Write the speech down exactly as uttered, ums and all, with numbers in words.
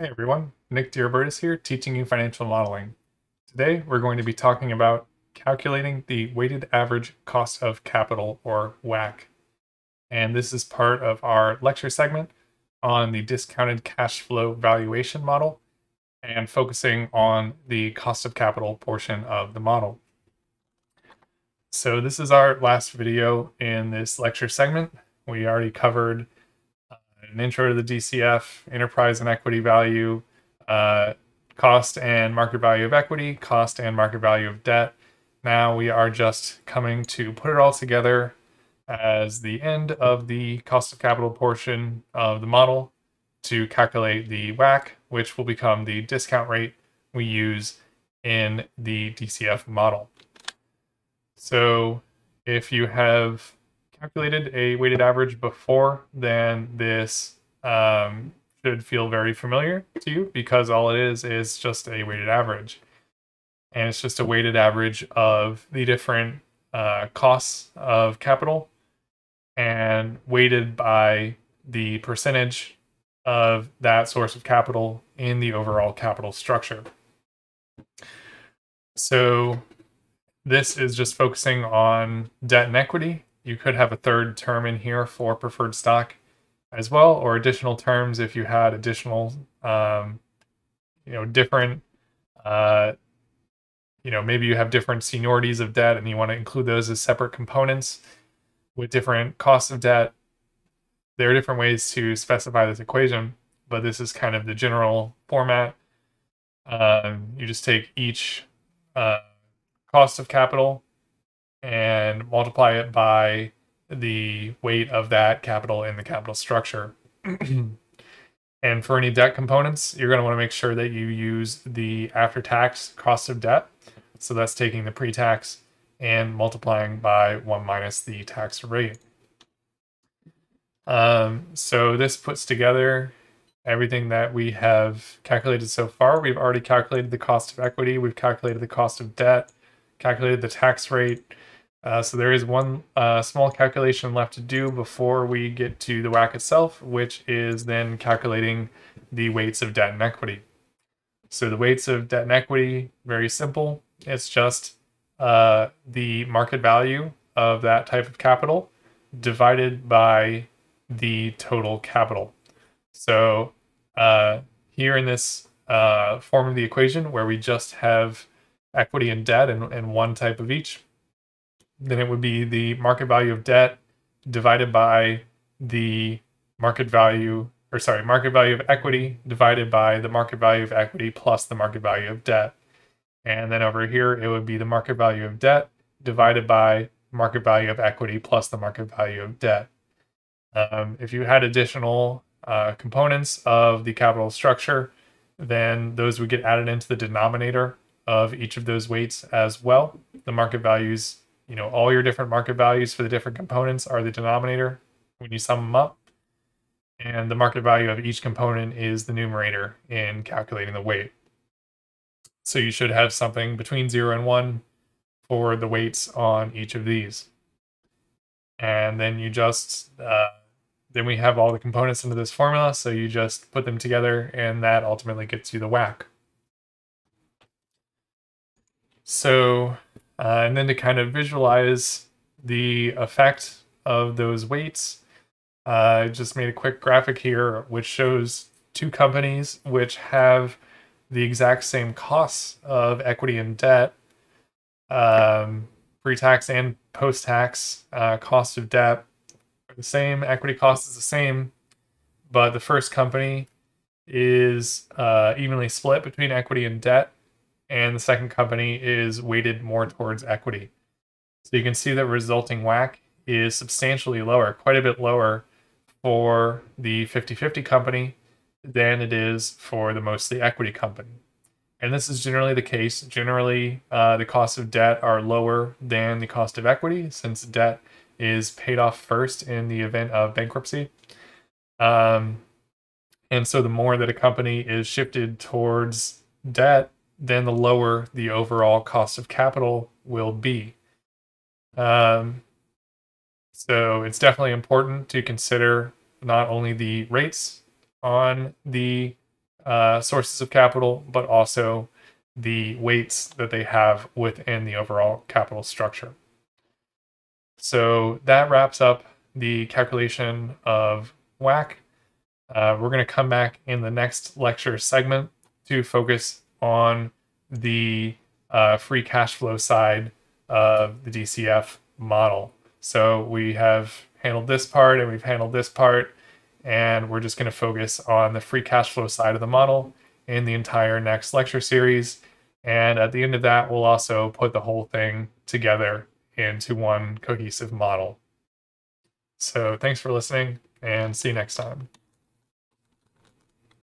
Hey everyone, Nick DeRobertis here, teaching you financial modeling. Today we're going to be talking about calculating the weighted average cost of capital, or W A C C. And this is part of our lecture segment on the discounted cash flow valuation model and focusing on the cost of capital portion of the model. So this is our last video in this lecture segment. We already covered an intro to the D C F, enterprise and equity value, uh, cost and market value of equity, cost and market value of debt. Now we are just coming to put it all together as the end of the cost of capital portion of the model to calculate the W A C C, which will become the discount rate we use in the D C F model. So if you have calculated a weighted average before, then this um, should feel very familiar to you, because all it is is just a weighted average. And it's just a weighted average of the different uh, costs of capital and weighted by the percentage of that source of capital in the overall capital structure. So this is just focusing on debt and equity. You could have a third term in here for preferred stock as well, or additional terms if you had additional, um, you know, different, uh, you know, maybe you have different seniorities of debt and you want to include those as separate components with different costs of debt. There are different ways to specify this equation, but this is kind of the general format. Uh, you just take each uh, cost of capital and multiply it by the weight of that capital in the capital structure. And for any debt components, you're going to want to make sure that you use the after-tax cost of debt. So that's taking the pre-tax and multiplying by one minus the tax rate. Um, so this puts together everything that we have calculated so far. We've already calculated the cost of equity. We've calculated the cost of debt, calculated the tax rate. Uh, so there is one uh, small calculation left to do before we get to the W A C C itself, which is then calculating the weights of debt and equity. So the weights of debt and equity, very simple. It's just uh, the market value of that type of capital divided by the total capital. So uh, here in this uh, form of the equation where we just have equity and debt and, and one type of each, then it would be the market value of debt divided by the market value, or sorry, market value of equity divided by the market value of equity plus the market value of debt. And then over here, it would be the market value of debt divided by market value of equity plus the market value of debt. Um, if you had additional uh, components of the capital structure, then those would get added into the denominator of each of those weights as well. The market values, you know, all your different market values for the different components are the denominator when you sum them up. And the market value of each component is the numerator in calculating the weight. So you should have something between zero and one for the weights on each of these. And then you just, uh, then we have all the components into this formula. So you just put them together and that ultimately gets you the W A C C. So, Uh, and then to kind of visualize the effect of those weights, uh, I just made a quick graphic here which shows two companies which have the exact same costs of equity and debt, um, pre-tax and post-tax uh, cost of debt are the same, equity cost is the same, but the first company is uh, evenly split between equity and debt, and the second company is weighted more towards equity. So you can see that resulting W A C C is substantially lower, quite a bit lower for the fifty fifty company than it is for the mostly equity company. And this is generally the case. Generally, uh, the costs of debt are lower than the cost of equity, since debt is paid off first in the event of bankruptcy. Um, and so the more that a company is shifted towards debt, then the lower the overall cost of capital will be. Um, so it's definitely important to consider not only the rates on the uh, sources of capital, but also the weights that they have within the overall capital structure. So that wraps up the calculation of W A C C. Uh, we're going to come back in the next lecture segment to focus on the uh, free cash flow side of the D C F model. So we have handled this part and we've handled this part, and we're just going to focus on the free cash flow side of the model in the entire next lecture series. And at the end of that, we'll also put the whole thing together into one cohesive model. So thanks for listening, and see you next time.